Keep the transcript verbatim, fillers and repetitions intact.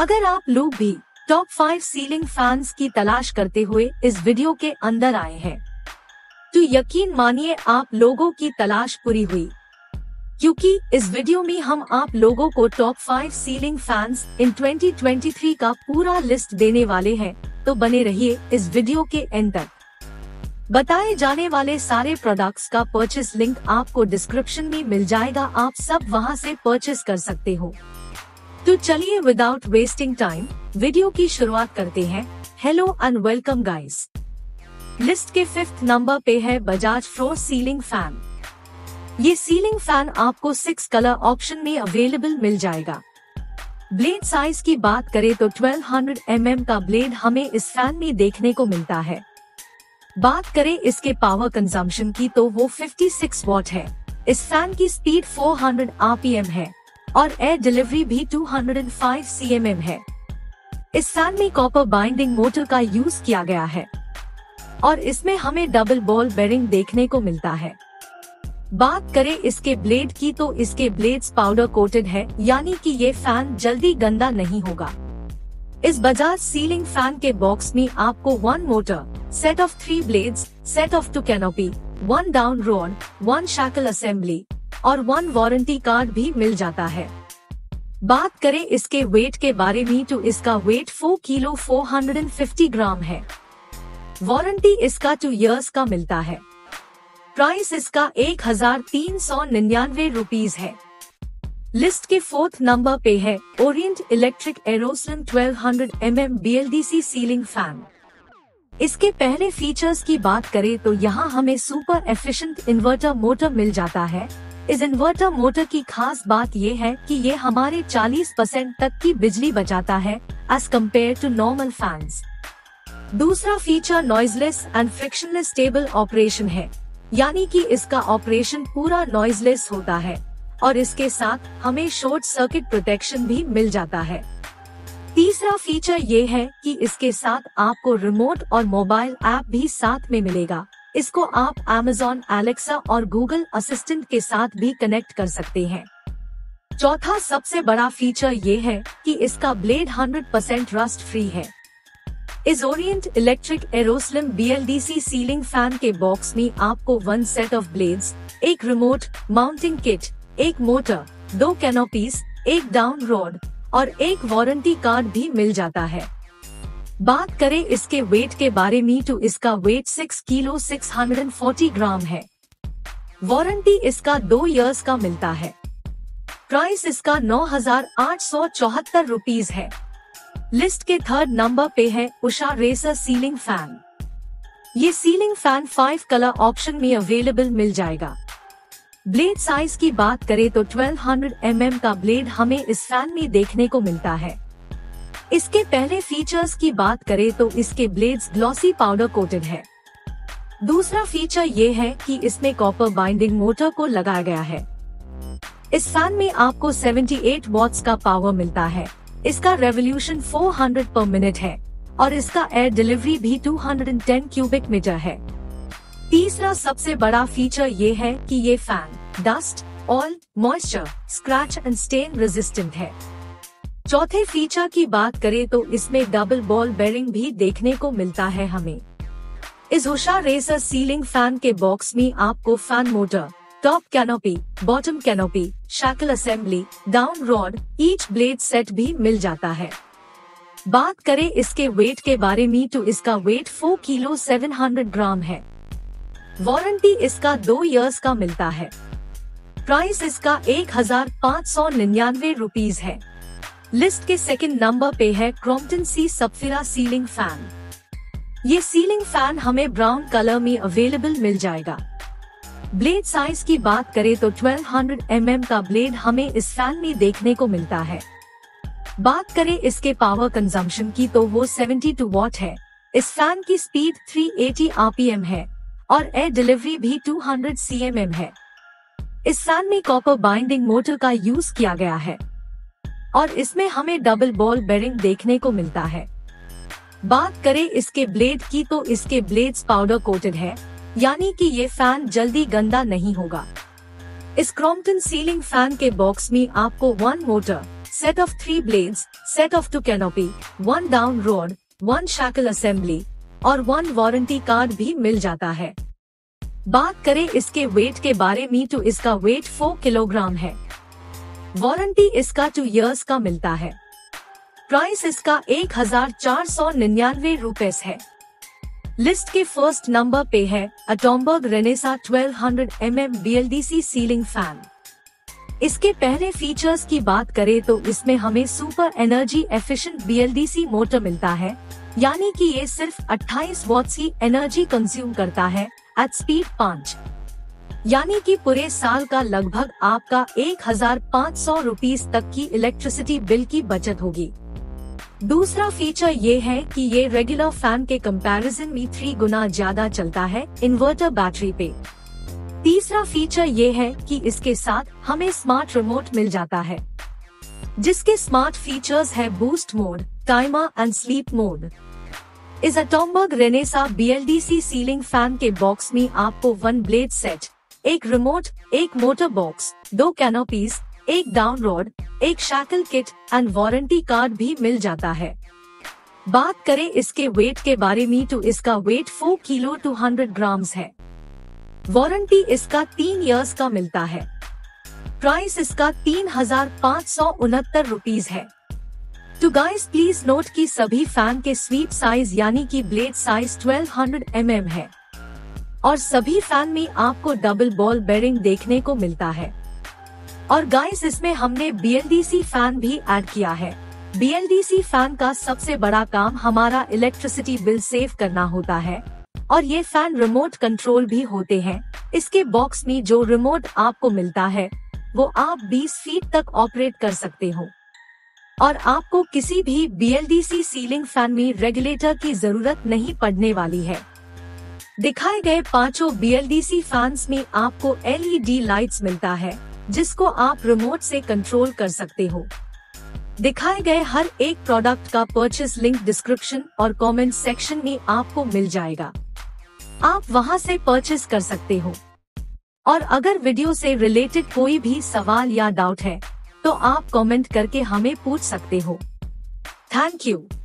अगर आप लोग भी टॉप फाइव सीलिंग फैंस की तलाश करते हुए इस वीडियो के अंदर आए हैं तो यकीन मानिए आप लोगों की तलाश पूरी हुई, क्योंकि इस वीडियो में हम आप लोगों को top five ceiling fans in twenty twenty three का पूरा लिस्ट देने वाले हैं, तो बने रहिए इस वीडियो के एंड तक। बताए जाने वाले सारे प्रोडक्ट्स का परचेस लिंक आपको डिस्क्रिप्शन में मिल जाएगा, आप सब वहां से परचेस कर सकते हो। तो चलिए विदाउट वेस्टिंग टाइम वीडियो की शुरुआत करते हैं। Hello and welcome guys. List के फिफ्थ नंबर पे है बजाज फ्रो सीलिंग फैन। ये सीलिंग फैन आपको सिक्स कलर ऑप्शन में अवेलेबल मिल जाएगा। ब्लेड साइज की बात करें तो बारह सौ एम एम का ब्लेड हमें इस फैन में देखने को मिलता है। बात करें इसके पावर कंजम्पशन की तो वो छप्पन वाट है। इस फैन की स्पीड चार सौ आर पी एम है और एयर डिलीवरी भी दो सौ पाँच सी एम एम है। इस फैन में कॉपर बाइंडिंग मोटर का यूज किया गया है और इसमें हमें डबल बॉल बेरिंग देखने को मिलता है। बात करें इसके ब्लेड की तो इसके ब्लेड्स पाउडर कोटेड है, यानी कि ये फैन जल्दी गंदा नहीं होगा। इस बजाज सीलिंग फैन के बॉक्स में आपको one motor, set of three blades, set of two canopy, one down rod, one shackle assembly और वन वारंटी कार्ड भी मिल जाता है। बात करें इसके वेट के बारे में तो इसका weight four kilo four hundred and fifty gram है। वारंटी इसका टू ईयर्स का मिलता है। प्राइस इसका एक हजार तीन सौ निन्यानवे रूपीज है। लिस्ट के फोर्थ नंबर पे है ओरिएंट इलेक्ट्रिक एरोसन बारह सौ M M B L D C ceiling fan. इसके पहले फीचर्स की बात करें तो यहाँ हमें सुपर एफिशिएंट इन्वर्टर मोटर मिल जाता है। इस इन्वर्टर मोटर की खास बात ये है कि ये हमारे चालीस परसेंट तक की बिजली बचाता है as compare to normal fans. दूसरा feature noiseless and frictionless stable operation है, यानी कि इसका ऑपरेशन पूरा नॉइजलेस होता है और इसके साथ हमें शॉर्ट सर्किट प्रोटेक्शन भी मिल जाता है। तीसरा फीचर ये है कि इसके साथ आपको रिमोट और मोबाइल ऐप भी साथ में मिलेगा। इसको आप Amazon Alexa और Google असिस्टेंट के साथ भी कनेक्ट कर सकते हैं। चौथा सबसे बड़ा फीचर ये है कि इसका blade hundred percent rust free है। इस Orient electric Aeroslim B L D C ceiling fan के बॉक्स में आपको वन सेट ऑफ ब्लेड्स, एक रिमोट, माउंटिंग किट, एक मोटर, दो कैनोपीस, एक डाउन रोड और एक वारंटी कार्ड भी मिल जाता है। बात करें इसके वेट के बारे में तो इसका weight six kilo six hundred and forty gram है। वारंटी इसका दो ईयर्स का मिलता है। प्राइस इसका नौ हजार आठ सौ चौहत्तर रूपीज है। लिस्ट के थर्ड नंबर पे है उषा रेसर सीलिंग फैन। ये ceiling fan five colour option में अवेलेबल मिल जाएगा। ब्लेड साइज की बात करें तो बारह सौ एम एम का ब्लेड हमें इस फैन में देखने को मिलता है। इसके पहले फीचर्स की बात करें तो इसके ब्लेड्स ग्लॉसी पाउडर कोटेड है। दूसरा फीचर ये है कि इसमें कॉपर बाइंडिंग मोटर को लगाया गया है। इस फैन में आपको अठहत्तर वाट्स का पावर मिलता है। इसका रेवोल्यूशन चार सौ पर मिनट है और इसका एयर डिलीवरी भी दो सौ दस क्यूबिक मीटर है। तीसरा सबसे बड़ा फीचर ये है कि ये fan dust, oil, moisture, scratch and stain resistant है। चौथे फीचर की बात करें तो इसमें डबल बॉल बेरिंग भी देखने को मिलता है हमें। इस उषा रेसर सीलिंग फैन के बॉक्स में आपको fan motor, top canopy, bottom canopy, shackle assembly, down rod, each blade set भी मिल जाता है। बात करें इसके वेट के बारे में तो इसका weight four kilo seven hundred gram है। वारंटी इसका दो इयर्स का मिलता है। प्राइस इसका एक हजार पाँच सौ निन्यानवे रूपीज है। लिस्ट के सेकंड नंबर पे है क्रॉम्पटन सी सप्फिरा सीलिंग फैन। ये सीलिंग फैन हमें ब्राउन कलर में अवेलेबल मिल जाएगा। ब्लेड साइज की बात करें तो बारह सौ एम एम का ब्लेड हमें इस फैन में देखने को मिलता है। बात करें इसके पावर कंजम्पशन की तो वो बहत्तर वाट है। इस फैन की स्पीड तीन सौ अस्सी आर पी एम है और एयर डिलीवरी भी दो सौ सी एम एम है। इस फैन में कॉपर बाइंडिंग मोटर का यूज किया गया है और इसमें हमें डबल बॉल बेरिंग देखने को मिलता है। बात करें इसके ब्लेड की तो इसके ब्लेड्स पाउडर कोटेड है, यानी कि ये फैन जल्दी गंदा नहीं होगा। इस क्रॉम्पटन सीलिंग फैन के बॉक्स में आपको one motor, set of three blades, set of two canopy, one down rod, one shackle assembly और one warranty card भी मिल जाता है। बात करें इसके वेट के बारे में तो इसका वेट फोर किलोग्राम है। वारंटी इसका टू इयर्स का मिलता है। प्राइस इसका एक हजार चार सौ निन्यानवे रुपीज है। लिस्ट के फर्स्ट नंबर पे है एटॉमबर्ग रेनेसा बारह सौ M M B L D C ceiling fan. इसके पहले फीचर्स की बात करें तो इसमें हमें super energy efficient B L D C motor मिलता है, यानी कि ये सिर्फ अट्ठाईस वॉट्स ही एनर्जी कंज्यूम करता है एट स्पीड पाँच, यानी कि पूरे साल का लगभग आपका एक हजार पाँच सौ रुपीज तक की इलेक्ट्रिसिटी बिल की बचत होगी। दूसरा फीचर ये है कि ये रेगुलर फैन के कंपैरिजन में थ्री गुना ज्यादा चलता है इन्वर्टर बैटरी पे। तीसरा फीचर ये है कि इसके साथ हमें स्मार्ट रिमोट मिल जाता है, जिसके स्मार्ट फीचर्स है boost mode, timer and sleep mode. इस Atomberg Renesa B L D C ceiling fan के बॉक्स में आपको वन ब्लेड सेट, एक रिमोट, एक मोटर बॉक्स, दो कैनोपीज, एक डाउन रोड, एक shackle kit and warranty card भी मिल जाता है। बात करें इसके वेट के बारे में तो इसका weight four kilo two hundred grams है। वारंटी इसका तीन इयर्स का मिलता है। प्राइस इसका तीन हजार पाँच सौ उनहत्तर रुपीज है। तो गाइस प्लीज नोट कि सभी फैन के स्वीप साइज यानी कि ब्लेड साइज बारह सौ एम एम है और सभी फैन में आपको डबल बॉल बेरिंग देखने को मिलता है। और गाइस इसमें हमने B L D C fan भी ऐड किया है। B L D C fan का सबसे बड़ा काम हमारा इलेक्ट्रिसिटी बिल सेव करना होता है और ये फैन रिमोट कंट्रोल भी होते हैं। इसके बॉक्स में जो रिमोट आपको मिलता है वो आप बीस फीट तक ऑपरेट कर सकते हो और आपको किसी भी B L D C ceiling fan में रेगुलेटर की जरूरत नहीं पड़ने वाली है। दिखाए गए पांचों B L D C fans में आपको एल ई डी लाइट्स मिलता है, जिसको आप रिमोट से कंट्रोल कर सकते हो। दिखाए गए हर एक प्रोडक्ट का परचेस लिंक डिस्क्रिप्शन और कमेंट सेक्शन में आपको मिल जाएगा, आप वहां से परचेस कर सकते हो। और अगर वीडियो से रिलेटेड कोई भी सवाल या डाउट है तो आप कमेंट करके हमें पूछ सकते हो। Thank you.